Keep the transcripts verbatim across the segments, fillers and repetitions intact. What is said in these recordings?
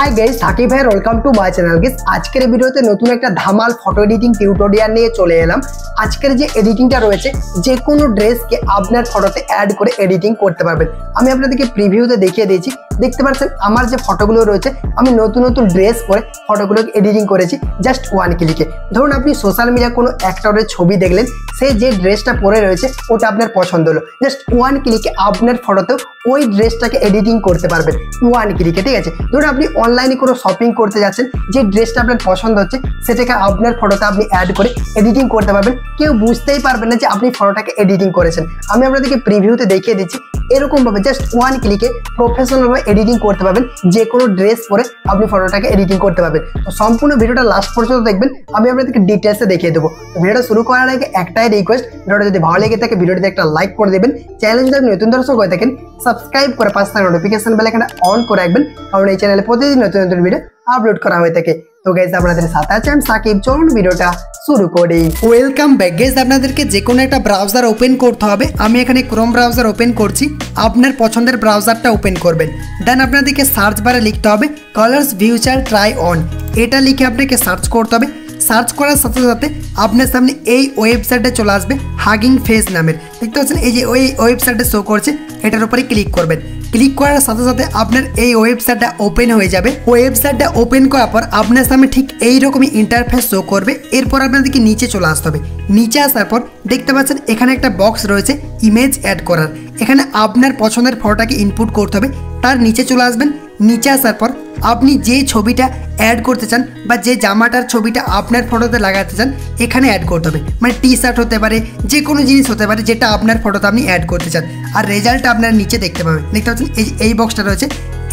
हाय guys Shakib ভাই welcome to my channel guys আজকের ভিডিওতে নতুন একটা ধামাল ফটো এডিটিং টিউটোরিয়াল নিয়ে চলে এলাম আজকের যে এডিটিংটা রয়েছে যে কোনো ড্রেসকে আপনার ফটোতে অ্যাড করে এডিটিং করতে পারবেন আমি আপনাদেরকে প্রিভিউতে দেখিয়ে দিয়েছি দেখতে পাচ্ছেন আমার যে ফটোগুলো রয়েছে আমি নতুন নতুন ড্রেস পরে ফটোগুলোকে এডিটিং করেছি জাস্ট ওয়ান ক্লিকে ধরুন আপনি সোশ্যাল মিডিয়া কোনো অ্যাক্টরের ছবি দেখলেন সেই যে ড্রেসটা পরে রয়েছে ওটা আপনার পছন্দ হলো জাস্ট ওয়ান ক্লিকে আপনার ফটোতে ওই ড্রেসটাকে এডিটিং করতে পারবেন ওয়ান ক্লিকে ঠিক আছে ধরুন আপনি অনলাইনে কোনো শপিং করতে যাচ্ছেন যে ড্রেসটা আপনার পছন্দ হচ্ছে সেটাকে আপনার ফটোতে আপনি অ্যাড করে এডিটিং করতে পারবেন কেউ বুঝতেই পারবেন না যে আপনি ফটোটাকে এডিটিং করেছেন আমি আপনাদেরকে প্রিভিউতে দেখিয়ে দিচ্ছি এরকম ভাবে জাস্ট ওয়ান ক্লিকে প্রফেশনাল ভাবে এডিটিং করতে পারবেন যে কোনো ড্রেস পরে আপনি ফটোটাকে এডিটিং করতে পারবেন তো সম্পূর্ণ ভিডিওটা লাস্ট পর্যন্ত দেখবেন আমি আপনাদেরকে ডিটেইলসে দেখিয়ে দেবো ভিডিওটা শুরু করার আগে একটাই রিকোয়েস্ট ভিডিওটা যদি ভালো লেগে থাকে ভিডিওটিতে একটা লাইক করে দেবেন চ্যানেল যদি আপনি নতুন দর্শক হয়ে থাকেন সাবস্ক্রাইব করে পাশে থাকা নোটিফিকেশন বেল আইকনটা অন করে রাখবেন কারণ এই চ্যানেলে প্রতিদিন নতুন নতুন ভিডিও আপলোড করা হয় থাকে তো গাইস আপনাদের সাথে আছেন সাকিব চলুন ভিডিওটা শুরু করি ওয়েলকাম ব্যাক গাইস আপনাদেরকে যে কোনো একটা ব্রাউজার ওপেন করতে হবে আমি এখানে ক্রোম ব্রাউজার ওপেন করছি আপনার পছন্দের ব্রাউজারটা ওপেন করবেন দেন আপনাদেরকে সার্চ বারে লিখতে হবে কালার্স ফিউচার ট্রাই অন এটা লিখে আপনাকে সার্চ করতে হবে সার্চ করার সাথে সাথে আপনার সামনে এই ওয়েবসাইটে চলে আসবে হাগিং ফেস নামের দেখতে পাচ্ছেন এই যে ওই ওয়েবসাইটে শো করছে এটার উপরে ক্লিক করবেন ক্লিক করার সাথে সাথে আপনার এই ওয়েবসাইটটা ওপেন হয়ে যাবে ওয়েবসাইটটা ওপেন করার পর আপনার সামনে ঠিক এইরকমই ইন্টারফেস শো করবে এরপর আপনাদেরকে নিচে চলে আসতে হবে নিচে আসার পর দেখতে পাচ্ছেন এখানে একটা বক্স রয়েছে ইমেজ অ্যাড করার এখানে আপনার পছন্দের ফটোটাকে ইনপুট করতে হবে তার নিচে চলে আসবেন নিচে আসার পর আপনি যে ছবিটা অ্যাড করতে চান বা যে জামাটার ছবিটা আপনার ফটোতে লাগাতে চান এখানে অ্যাড করতে হবে মানে টি শার্ট হতে পারে যে কোনো জিনিস হতে পারে যেটা আপনার ফটোতে আপনি অ্যাড করতে চান আর রেজাল্টটা আপনার নিচে দেখতে পাবেন দেখতে পাচ্ছেন এই এই বক্সটা রয়েছে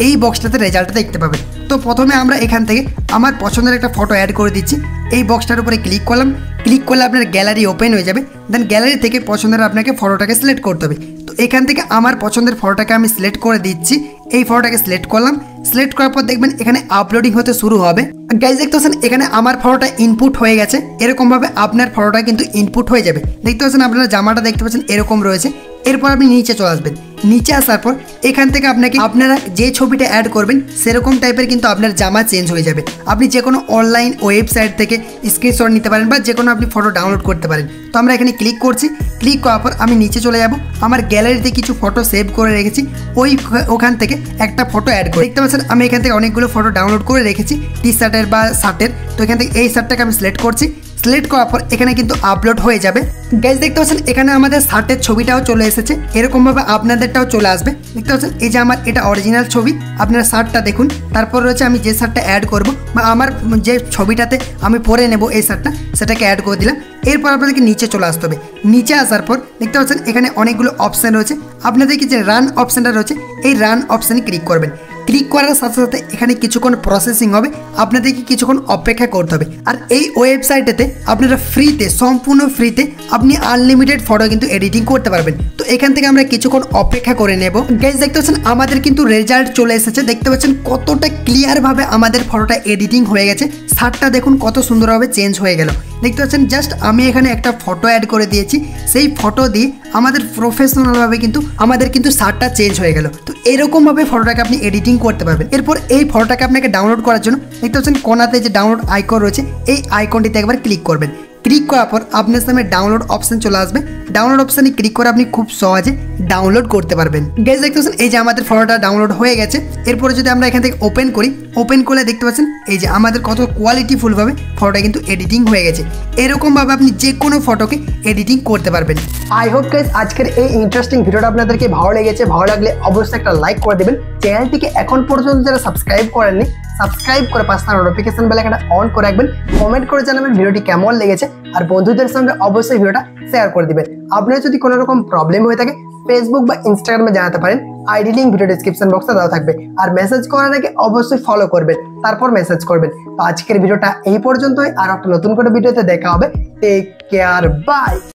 এই বক্সটাতে রেজাল্টটা দেখতে পাবেন তো প্রথমে আমরা এখান থেকে আমার পছন্দের একটা ফটো অ্যাড করে দিচ্ছি এই বক্সটার উপরে ক্লিক করলাম ক্লিক করলে আপনার গ্যালারি ওপেন হয়ে যাবে দেন গ্যালারি থেকে পছন্দের আপনাকে ফটোটাকে সিলেক্ট করতে হবে তো এখান থেকে আমার পছন্দের ফটোটাকে আমি সিলেক্ট করে দিচ্ছি এই ফটোটাকে সিলেক্ট করলাম সিলেক্ট করার পর দেখবেন এখানে আপলোডিং হতে শুরু হবে গাইজ দেখতে পাচ্ছেন এখানে আমার ফটোটা ইনপুট হয়ে গেছে এরকমভাবে আপনার ফটোটা কিন্তু ইনপুট হয়ে যাবে দেখতে পাচ্ছেন আপনারা জামাটা দেখতে পাচ্ছেন এরকম রয়েছে এরপর আপনি নিচে চলে আসবেন নিচে আসার পর এখান থেকে আপনাকে আপনারা যে ছবিটা অ্যাড করবেন সেরকম টাইপের কিন্তু আপনার জামা চেঞ্জ হয়ে যাবে আপনি যে কোনো অনলাইন ওয়েবসাইট থেকে স্ক্রিনশট নিতে পারেন বা যে কোনো আপনি ফটো ডাউনলোড করতে পারেন তো আমরা এখানে ক্লিক করছি ক্লিক করার পর আমি নিচে চলে যাব আমার গ্যালারিতে কিছু ফটো সেভ করে রেখেছি ওই ওখান থেকে একটা ফটো অ্যাড করে দেখতে পাচ্ছেন আমি এখান থেকে অনেকগুলো ফটো ডাউনলোড করে রেখেছি টি শার্টের বা শার্টের তো এখান থেকে এই শার্টটাকে আমি সিলেক্ট করছি সিলেক্ট করার পর এখানে কিন্তু আপলোড হয়ে যাবে গাইজ দেখতে পাচ্ছেন এখানে আমাদের শার্টের ছবিটাও চলে এসেছে এরকমভাবে আপনাদেরটাও চলে আসবে দেখতে পাচ্ছেন এই যে আমার এটা অরিজিনাল ছবি আপনারা শার্টটা দেখুন তারপর রয়েছে আমি যে শার্টটা অ্যাড করব বা আমার যে ছবিটাতে আমি পরে নেব এই শার্টটা সেটাকে অ্যাড করে দিলাম এরপর আপনাদেরকে নিচে চলে আসতে হবে নিচে আসার পর দেখতে পাচ্ছেন এখানে অনেকগুলো অপশান রয়েছে আপনাদেরকে যে রান অপশানটা রয়েছে এই রান অপশানে ক্লিক করবেন ক্লিক করার সাথে সাথে এখানে কিছুক্ষণ প্রসেসিং হবে আপনাদেরকে কিছুক্ষণ অপেক্ষা করতে হবে আর এই ওয়েবসাইটেতে আপনারা ফ্রিতে সম্পূর্ণ ফ্রিতে আপনি আনলিমিটেড ফটো কিন্তু এডিটিং করতে পারবেন তো এখান থেকে আমরা কিছুক্ষণ অপেক্ষা করে নেব গাইজ দেখতে পাচ্ছেন আমাদের কিন্তু রেজাল্ট চলে এসেছে দেখতে পাচ্ছেন কতটা ক্লিয়ারভাবে আমাদের ফটোটা এডিটিং হয়ে গেছে শার্টটা দেখুন কত সুন্দরভাবে চেঞ্জ হয়ে গেল দেখতে পাচ্ছেন জাস্ট আমি এখানে একটা ফটো অ্যাড করে দিয়েছি সেই ফটো দিয়ে আমাদের প্রফেশনালভাবে কিন্তু আমাদের কিন্তু শার্টটা চেঞ্জ হয়ে গেল তো এরকমভাবে ফটোটাকে আপনি এডিটিং করতে পারবেন এরপর এই ফটোটাকে আপনাকে ডাউনলোড করার জন্য দেখতে পাচ্ছেন কোনাতে যে ডাউনলোড আইকন রয়েছে এই আইকনটিতে একবার ক্লিক করবেন ক্লিক করার পর আপনার সামনে ডাউনলোড অপশান চলে আসবে ডাউনলোড অপশানে ক্লিক করে আপনি খুব সহজে ডাউনলোড করতে পারবেন গাইজ দেখতে পাচ্ছেন এই যে আমাদের ফটোটা ডাউনলোড হয়ে গেছে এরপরে যদি আমরা এখান থেকে ওপেন করি ওপেন করলে দেখতে পাচ্ছেন এই যে আমাদের কত কোয়ালিটিফুলভাবে ফটোটা কিন্তু এডিটিং হয়ে গেছে এরকমভাবে আপনি যে কোনো ফটোকে এডিটিং করতে পারবেন আই হোপ গাইজ আজকের এই ইন্টারেস্টিং ভিডিওটা আপনাদেরকে ভালো লেগেছে ভালো লাগলে অবশ্যই একটা লাইক করে দেবেন চ্যানেলটিকে এখন পর্যন্ত যারা সাবস্ক্রাইব করেননি সাবস্ক্রাইব করে পাশে থাকা নোটিফিকেশন বেল আইকনটা অন করে রাখবেন কমেন্ট করে জানাবেন ভিডিওটি কেমন লেগেছে আর বন্ধুদের সঙ্গে অবশ্যই ভিডিওটা শেয়ার করে দেবেন আপনার যদি কোনো রকম প্রবলেম হয়ে থাকে ফেসবুক বা ইনস্টাগ্রামে জানাতে পারেন আইডি লিঙ্ক ভিডিও ডিসক্রিপশন বক্সে দেওয়া থাকবে আর মেসেজ করার আগে অবশ্যই ফলো করবেন তারপর মেসেজ করবেন তো আজকের ভিডিওটা এই পর্যন্তই আর একটা নতুন করে ভিডিওতে দেখা হবে টেক কেয়ার বাই।